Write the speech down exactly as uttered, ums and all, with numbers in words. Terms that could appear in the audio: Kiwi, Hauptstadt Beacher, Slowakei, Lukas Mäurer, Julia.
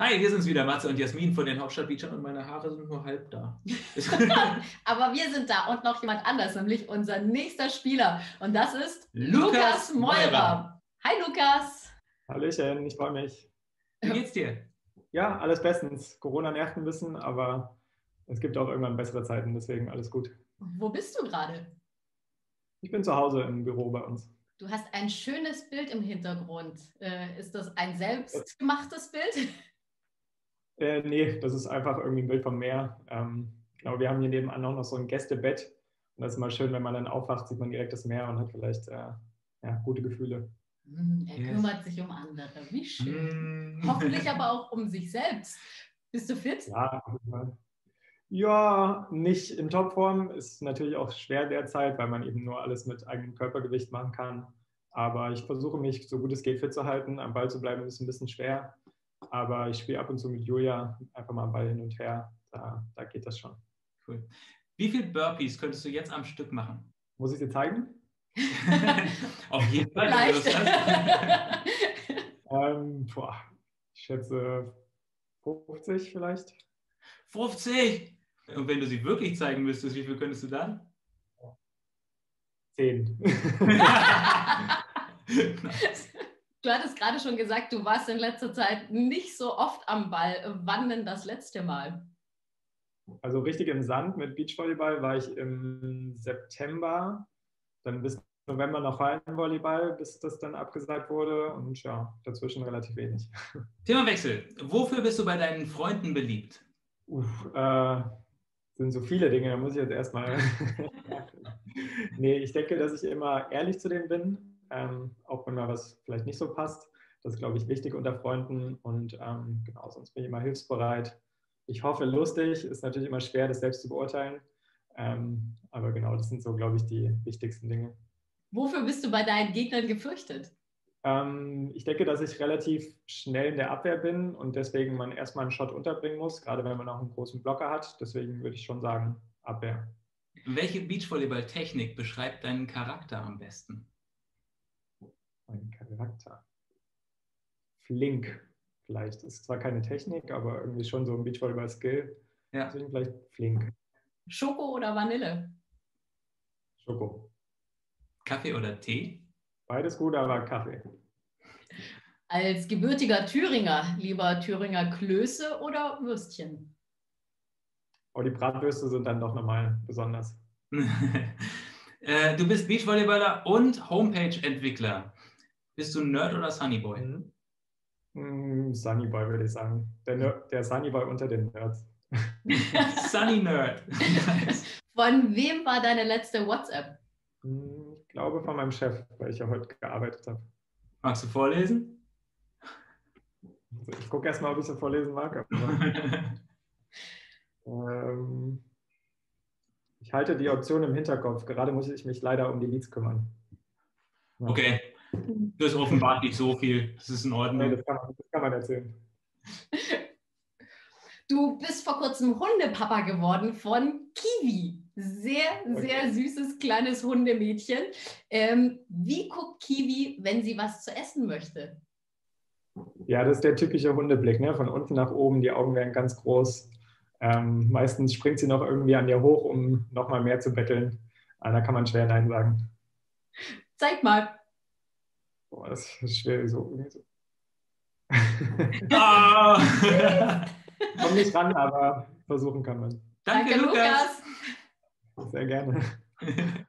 Hi, wir sind's wieder, Matze und Jasmin von den Hauptstadtbeachern und meine Haare sind nur halb da. Aber wir sind da und noch jemand anders, nämlich unser nächster Spieler. Und das ist Lukas Mäurer. Hi Lukas. Hallöchen, ich freue mich. Wie geht's dir? Ja, alles bestens. Corona nervt ein bisschen, aber es gibt auch irgendwann bessere Zeiten, deswegen alles gut. Wo bist du gerade? Ich bin zu Hause im Büro bei uns. Du hast ein schönes Bild im Hintergrund. Äh, ist das ein selbstgemachtes Bild? Äh, nee, das ist einfach irgendwie ein Bild vom Meer. Ähm, genau, wir haben hier nebenan auch noch so ein Gästebett. Und das ist mal schön, wenn man dann aufwacht, sieht man direkt das Meer und hat vielleicht äh, ja, gute Gefühle. Mm, er yes. kümmert sich um andere. Wie schön. Mm. Hoffentlich aber auch um sich selbst. Bist du fit? Ja, ja, nicht in Topform. Ist natürlich auch schwer derzeit, weil man eben nur alles mit eigenem Körpergewicht machen kann. Aber ich versuche mich, so gut es geht, fit zu halten. Am Ball zu bleiben ist ein bisschen schwer. Aber ich spiele ab und zu mit Julia einfach mal am Ball hin und her. Da, da geht das schon. Cool. Wie viele Burpees könntest du jetzt am Stück machen? Muss ich dir zeigen? Auf jeden Fall. Vielleicht. ähm, boah, ich schätze fünfzig vielleicht. fünfzig! Und wenn du sie wirklich zeigen müsstest, wie viel könntest du dann? zehn. Du hattest gerade schon gesagt, du warst in letzter Zeit nicht so oft am Ball. Wann denn das letzte Mal? Also richtig im Sand mit Beachvolleyball war ich im September, dann bis November noch Hallenvolleyball, bis das dann abgesagt wurde und ja, dazwischen relativ wenig. Themawechsel. Wofür bist du bei deinen Freunden beliebt? Uff, äh, sind so viele Dinge, da muss ich jetzt erstmal. Nee, ich denke, dass ich immer ehrlich zu denen bin, ähm, auch wenn mal was vielleicht nicht so passt. Das ist, glaube ich, wichtig unter Freunden und ähm, genau, sonst bin ich immer hilfsbereit. Ich hoffe, lustig, ist natürlich immer schwer, das selbst zu beurteilen, ähm, aber genau, das sind so, glaube ich, die wichtigsten Dinge. Wofür bist du bei deinen Gegnern gefürchtet? Ich denke, dass ich relativ schnell in der Abwehr bin und deswegen man erstmal einen Shot unterbringen muss, gerade wenn man auch einen großen Blocker hat. Deswegen würde ich schon sagen, Abwehr. Welche Beachvolleyball-Technik beschreibt deinen Charakter am besten? Mein Charakter? Flink vielleicht. Das ist zwar keine Technik, aber irgendwie schon so ein Beachvolleyball-Skill. Ja. Deswegen vielleicht flink. Schoko oder Vanille? Schoko. Kaffee oder Tee? Beides gut, aber Kaffee. Als gebürtiger Thüringer, lieber Thüringer Klöße oder Würstchen? Oh, die Bratwürste sind dann doch nochmal besonders. äh, du bist Beachvolleyballer und Homepage-Entwickler. Bist du Nerd oder Sunnyboy? Mhm. Mm, Sunnyboy würde ich sagen. Der, Ner- der Sunnyboy unter den Nerds. Sunny Nerd. Von wem war deine letzte WhatsApp? Mm. Ich glaube von meinem Chef, weil ich ja heute gearbeitet habe. Magst du vorlesen? Also ich gucke erstmal, ob ich so vorlesen mag. ähm, ich halte die Option im Hinterkopf. Gerade muss ich mich leider um die Leads kümmern. Ja. Okay, das offenbart nicht so viel. Das ist in Ordnung. Nee, das kann man, das kann man erzählen. Du bist vor kurzem Hundepapa geworden von Kiwi. Sehr, sehr okay. Süßes, kleines Hundemädchen. Ähm, wie guckt Kiwi, wenn sie was zu essen möchte? Ja, das ist der typische Hundeblick, ne? Von unten nach oben, die Augen werden ganz groß. Ähm, meistens springt sie noch irgendwie an dir hoch, um noch mal mehr zu betteln. Aber da kann man schwer Nein sagen. Zeig mal. Boah, das ist schwer. So. ah! Komm nicht ran, aber versuchen kann man. Danke, Danke Lukas. Lukas. Sehr gerne.